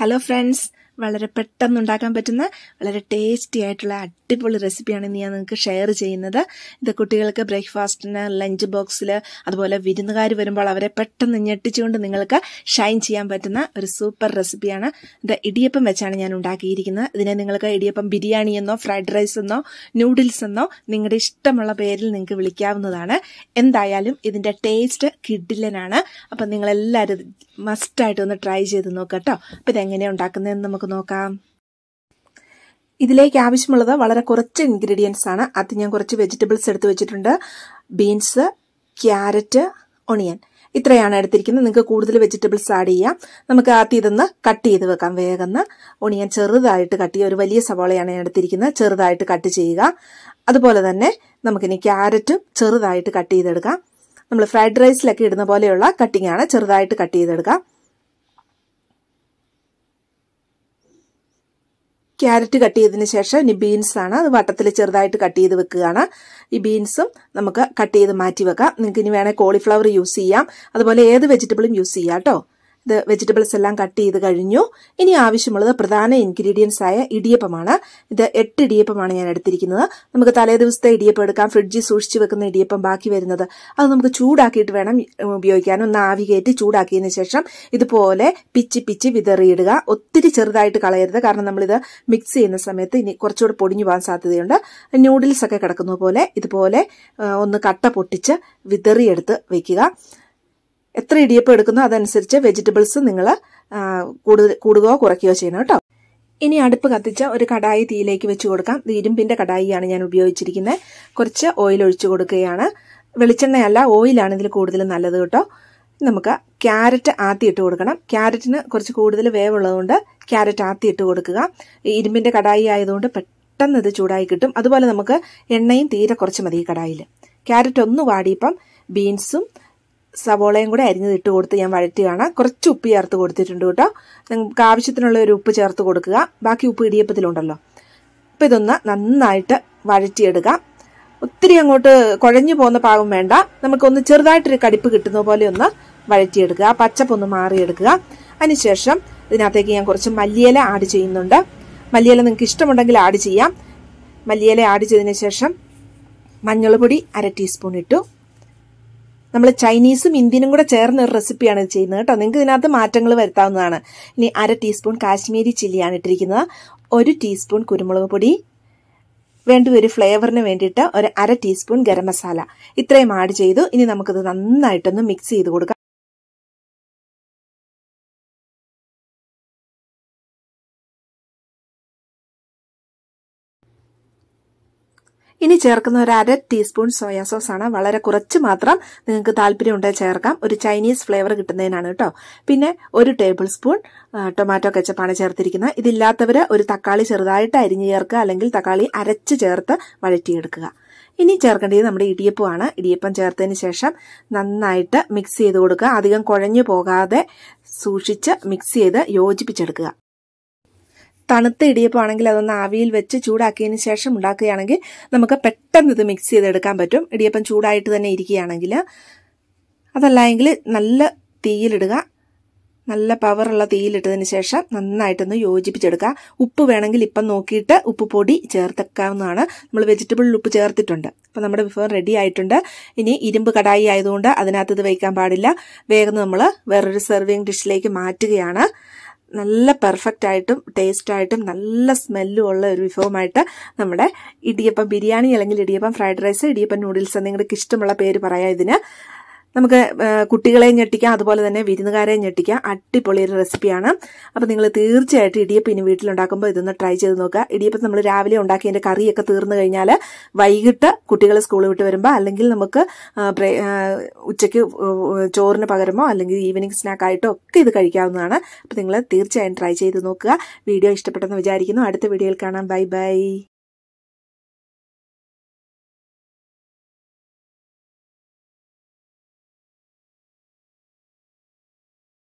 Hello friends, വളരെ പെട്ടെന്ന് ഉണ്ടാക്കാൻ പറ്റുന്ന വളരെ ടേസ്റ്റി ആയിട്ടുള്ള അടിപൊളി റെസിപ്പിയാണ് ഇനി ഞാൻ നിങ്ങൾക്ക് ഷെയർ ചെയ്യുന്നത്. ഇത് കുട്ടികൾക്ക് ബ്രേക്ക്ഫാസ്റ്റിന്, ലഞ്ച് ബോക്സിൽ, അതുപോലെ വിരുന്നുകാർ വരുമ്പോൾ അവരെ പെട്ടെന്ന് ഞെട്ടിച്ചുകൊണ്ട് നിങ്ങൾക്ക് ഷൈൻ ചെയ്യാൻ പറ്റുന്ന ഒരു സൂപ്പർ റെസിപ്പിയാണ്. ഇത് ഇടിയപ്പം വെച്ചാണ് ഞാൻ ഉണ്ടാക്കിയിരിക്കുന്നത്. ഇതിനെ നിങ്ങൾക്ക് ഇടിയപ്പം ബിരിയാണി എന്നോ ഫ്രൈഡ് റൈസ് എന്നോ നൂഡിൽസ് എന്നോ നിങ്ങളുടെ ഇഷ്ടമുള്ള പേരിൽ നിങ്ങൾക്ക് വിളിക്കാവുന്നതാണ്. എന്തായാലും ഇതിൻ്റെ ടേസ്റ്റ് കിഡിലനാണ്. അപ്പം നിങ്ങളെല്ലാവരും മസ്റ്റായിട്ട് ഒന്ന് ട്രൈ ചെയ്ത് നോക്കട്ടോ. അപ്പം ഇതെങ്ങനെയാണ് ഉണ്ടാക്കുന്നതെന്ന് നമുക്ക് നോക്കാം. ഇതിലേക്ക് ആവശ്യമുള്ളത് വളരെ കുറച്ച് ഇൻഗ്രീഡിയൻസ് ആണ്. അത് ഞാൻ കുറച്ച് വെജിറ്റബിൾസ് എടുത്ത് വെച്ചിട്ടുണ്ട്. ബീൻസ്, ക്യാരറ്റ്, ഒണിയൻ ഇത്രയാണ് എടുത്തിരിക്കുന്നത്. നിങ്ങൾക്ക് കൂടുതൽ വെജിറ്റബിൾസ് ആഡ് ചെയ്യാം. നമുക്ക് ആദ്യം ഇതൊന്ന് കട്ട് ചെയ്ത് വെക്കാം. വേഗന്ന് ഒണിയൻ ചെറുതായിട്ട് കട്ട് ചെയ്യുക. ഒരു വലിയ സവാളയാണ് ഞാൻ എടുത്തിരിക്കുന്നത്. ചെറുതായിട്ട് കട്ട് ചെയ്യുക. അതുപോലെ തന്നെ നമുക്കിനി ക്യാരറ്റും ചെറുതായിട്ട് കട്ട് ചെയ്തെടുക്കാം. നമ്മൾ ഫ്രൈഡ് റൈസിലൊക്കെ ഇടുന്ന പോലെയുള്ള കട്ടിംഗ് ആണ്. ചെറുതായിട്ട് കട്ട് ചെയ്തെടുക്കാം. ക്യാരറ്റ് കട്ട് ചെയ്തതിന് ശേഷം ഇനി ബീൻസ് ആണ്. അത് വട്ടത്തിൽ ചെറുതായിട്ട് കട്ട് ചെയ്ത് വെക്കുകയാണ്. ഈ ബീൻസും നമുക്ക് കട്ട് ചെയ്ത് മാറ്റി വെക്കാം. നിങ്ങൾക്ക് ഇനി വേണേൽ കോളിഫ്ലവർ യൂസ് ചെയ്യാം. അതുപോലെ ഏത് വെജിറ്റബിളും യൂസ് ചെയ്യാം കേട്ടോ. ഇത് വെജിറ്റബിൾസ് എല്ലാം കട്ട് ചെയ്ത് കഴിഞ്ഞു. ഇനി ആവശ്യമുള്ളത് പ്രധാന ഇൻഗ്രീഡിയൻസ് ആയ ഇടിയപ്പമാണ്. ഇത് 8 ഇടിയപ്പമാണ് ഞാൻ എടുത്തിരിക്കുന്നത്. നമുക്ക് തലേ ദിവസത്തെ ഇടിയപ്പം എടുക്കാം. ഫ്രിഡ്ജിൽ സൂക്ഷിച്ച് വെക്കുന്ന ഇടിയപ്പം ബാക്കി വരുന്നത് അത് നമുക്ക് ചൂടാക്കിയിട്ട് വേണം ഉപയോഗിക്കാൻ. ഒന്ന് ആവി കയറ്റി ചൂടാക്കിയതിന് ശേഷം ഇതുപോലെ പിച്ച് പിച്ച് വിതറിയിടുക. ഒത്തിരി ചെറുതായിട്ട് കളയരുത്, കാരണം നമ്മളിത് മിക്സ് ചെയ്യുന്ന സമയത്ത് ഇനി കുറച്ചുകൂടെ പൊടിഞ്ഞു പോകാൻ സാധ്യതയുണ്ട്. നൂഡിൽസ് ഒക്കെ കിടക്കുന്ന പോലെ ഇതുപോലെ ഒന്ന് കട്ട പൊട്ടിച്ച് വിതറിയെടുത്ത് വയ്ക്കുക. എത്ര ഇടിയപ്പം എടുക്കുന്നോ അതനുസരിച്ച് വെജിറ്റബിൾസ് നിങ്ങൾ കൂടുകയോ കുറയ്ക്കുകയോ ചെയ്യണം കേട്ടോ. ഇനി അടുപ്പ് കത്തിച്ച ഒരു കടായി തീയിലേക്ക് വെച്ച് കൊടുക്കാം. ഇരുമ്പിൻ്റെ കടായിയാണ് ഞാൻ ഉപയോഗിച്ചിരിക്കുന്നത്. കുറച്ച് ഓയിൽ ഒഴിച്ചു കൊടുക്കുകയാണ്. വെളിച്ചെണ്ണയല്ല, ഓയിലാണ് ഇതിൽ കൂടുതൽ നല്ലത് കേട്ടോ. നമുക്ക് ക്യാരറ്റ് ആദ്യം ഇട്ട് കൊടുക്കണം. ക്യാരറ്റിന് കുറച്ച് കൂടുതൽ വേവുള്ളതുകൊണ്ട് ക്യാരറ്റ് ആദ്യം ഇട്ട് കൊടുക്കുക. ഇരുമ്പിൻ്റെ കടായി ആയതുകൊണ്ട് പെട്ടെന്ന് ഇത് ചൂടായി കിട്ടും. അതുപോലെ നമുക്ക് എണ്ണയും തീരെ കുറച്ച് മതി ഈ കടായിൽ. ക്യാരറ്റ് ഒന്ന് വാടിയപ്പം ബീൻസും സവോളയും കൂടെ അരിഞ്ഞത് ഇട്ട് കൊടുത്ത് ഞാൻ വഴറ്റുകയാണ്. കുറച്ച് ഉപ്പ് ചേർത്ത് കൊടുത്തിട്ടുണ്ട് കേട്ടോ. നിങ്ങൾക്ക് ആവശ്യത്തിനുള്ള ഒരു ഉപ്പ് ചേർത്ത് കൊടുക്കുക. ബാക്കി ഉപ്പ് ഇടിയപ്പത്തിലുണ്ടല്ലോ. അപ്പം ഇതൊന്ന് നന്നായിട്ട് വഴറ്റിയെടുക്കാം. ഒത്തിരി അങ്ങോട്ട് കുഴഞ്ഞു പോകുന്ന പാകം വേണ്ട. നമുക്കൊന്ന് ചെറുതായിട്ടൊരു കടിപ്പ് കിട്ടുന്ന പോലെ ഒന്ന് വഴറ്റിയെടുക്കുക. ആ പച്ചപ്പൊന്ന് മാറിയെടുക്കുക. അതിനുശേഷം ഇതിനകത്തേക്ക് ഞാൻ കുറച്ച് മല്ലിയില ആഡ് ചെയ്യുന്നുണ്ട്. മല്ലിയില നിങ്ങൾക്ക് ഇഷ്ടമുണ്ടെങ്കിൽ ആഡ് ചെയ്യാം. മല്ലിയില ആഡ് ചെയ്തതിന് ശേഷം മഞ്ഞൾപ്പൊടി 1/2 ടീസ്പൂൺ ഇട്ടു. നമ്മൾ ചൈനീസും ഇന്ത്യനും കൂടെ ചേർന്ന ഒരു റെസിപ്പിയാണ് ഇത് ചെയ്യുന്നത് കേട്ടോ. നിങ്ങൾക്ക് ഇതിനകത്ത് മാറ്റങ്ങൾ വരുത്താവുന്നതാണ്. ഇനി 1/2 ടീസ്പൂൺ കാശ്മീരി ചില്ലിയാണ് ഇട്ടിരിക്കുന്നത്. 1 ടീസ്പൂൺ കുരുമുളക് പൊടി, വേണ്ട ഒരു ഫ്ലേവറിന് വേണ്ടിയിട്ട് 1/2 ടീസ്പൂൺ ഗരം മസാല ഇത്രയും ആഡ് ചെയ്തു. ഇനി നമുക്കിത് നന്നായിട്ടൊന്ന് മിക്സ് ചെയ്ത് കൊടുക്കാം. ഇനി ചേർക്കുന്ന ഒരു 1/2 ടീസ്പൂൺ സോയാ സോസ് ആണ്. വളരെ കുറച്ച് മാത്രം നിങ്ങൾക്ക് താല്പര്യം ഉണ്ടെങ്കിൽ ചേർക്കാം. ഒരു ചൈനീസ് ഫ്ലേവർ കിട്ടുന്നതിനാണ് കേട്ടോ. പിന്നെ 1 ടേബിൾ സ്പൂൺ ടൊമാറ്റോ കെച്ചപ്പാണ് ചേർത്തിരിക്കുന്നത്. ഇതില്ലാത്തവർ ഒരു തക്കാളി ചെറുതായിട്ട് അരിഞ്ഞ് ചേർക്കുക, അല്ലെങ്കിൽ തക്കാളി അരച്ച് ചേർത്ത് വഴറ്റിയെടുക്കുക. ഇനി ചേർക്കേണ്ടത് നമ്മുടെ ഇടിയപ്പമാണ്. ഇടിയപ്പം ചേർത്തതിന് ശേഷം നന്നായിട്ട് മിക്സ് ചെയ്ത് കൊടുക്കുക. അധികം കുഴഞ്ഞു പോകാതെ സൂക്ഷിച്ച് മിക്സ് ചെയ്ത് യോജിപ്പിച്ചെടുക്കുക. തണുത്ത ഇടിയപ്പമാണെങ്കിൽ അതൊന്ന് ആവിയിൽ വെച്ച് ചൂടാക്കിയതിന് ശേഷം ഉണ്ടാക്കുകയാണെങ്കിൽ നമുക്ക് പെട്ടെന്ന് ഇത് മിക്സ് ചെയ്തെടുക്കാൻ പറ്റും. ഇടിയപ്പം ചൂടായിട്ട് തന്നെ ഇരിക്കുകയാണെങ്കിൽ. അതല്ലെങ്കിൽ നല്ല തീയിലിടുക. നല്ല പവറുള്ള തീയിലിട്ടതിന് ശേഷം നന്നായിട്ടൊന്ന് യോജിപ്പിച്ചെടുക്കുക. ഉപ്പ് വേണമെങ്കിൽ ഇപ്പം നോക്കിയിട്ട് ഉപ്പ് പൊടി ചേർത്തെക്കാവുന്നതാണ്. നമ്മൾ വെജിറ്റബിളിൽ ഉപ്പ് ചേർത്തിട്ടുണ്ട്. അപ്പം നമ്മുടെ വിഭവം റെഡി ആയിട്ടുണ്ട്. ഇനി ഇരുമ്പ് കടായി ആയതുകൊണ്ട് അതിനകത്ത് ഇത് വയ്ക്കാൻ പാടില്ല. വേഗം നമ്മൾ വേറൊരു സെർവിങ് ഡിഷിലേക്ക് മാറ്റുകയാണ്. നല്ല പെർഫെക്റ്റായിട്ടും ടേസ്റ്റായിട്ടും നല്ല സ്മെല്ലും ഉള്ള ഒരു വിഭവമായിട്ട് നമ്മുടെ ഇടിയപ്പം ബിരിയാണി, അല്ലെങ്കിൽ idiyappam fried rice, idiyappam noodles, നിങ്ങൾക്ക് ഇഷ്ടമുള്ള പേര് പറയാം ഇതിന്. നമുക്ക് കുട്ടികളെ ഞെട്ടിക്കാം, അതുപോലെ തന്നെ വിരുന്നുകാരെ ഞെട്ടിക്കാം. അടിപൊളി ഒരു റെസിപ്പിയാണ്. അപ്പോൾ നിങ്ങൾ തീർച്ചയായിട്ടും ഇടിയപ്പം ഇനി വീട്ടിലുണ്ടാക്കുമ്പോൾ ഇതൊന്ന് ട്രൈ ചെയ്ത് നോക്കുക. ഇടിയപ്പം നമ്മൾ രാവിലെ ഉണ്ടാക്കിയതിൻ്റെ കറിയൊക്കെ തീർന്നു കഴിഞ്ഞാൽ വൈകിട്ട് കുട്ടികൾ സ്കൂൾ വിട്ട് വരുമ്പോൾ, അല്ലെങ്കിൽ നമുക്ക് ഉച്ചയ്ക്ക് ചോറിന് പകരമോ അല്ലെങ്കിൽ ഈവനിങ് സ്നാക്കായിട്ടോ ഒക്കെ ഇത് കഴിക്കാവുന്നതാണ്. അപ്പോൾ നിങ്ങൾ തീർച്ചയായും ട്രൈ ചെയ്ത് നോക്കുക. വീഡിയോ ഇഷ്ടപ്പെട്ടെന്ന് വിചാരിക്കുന്നു. അടുത്ത വീഡിയോയിൽ കാണാം. Bye by.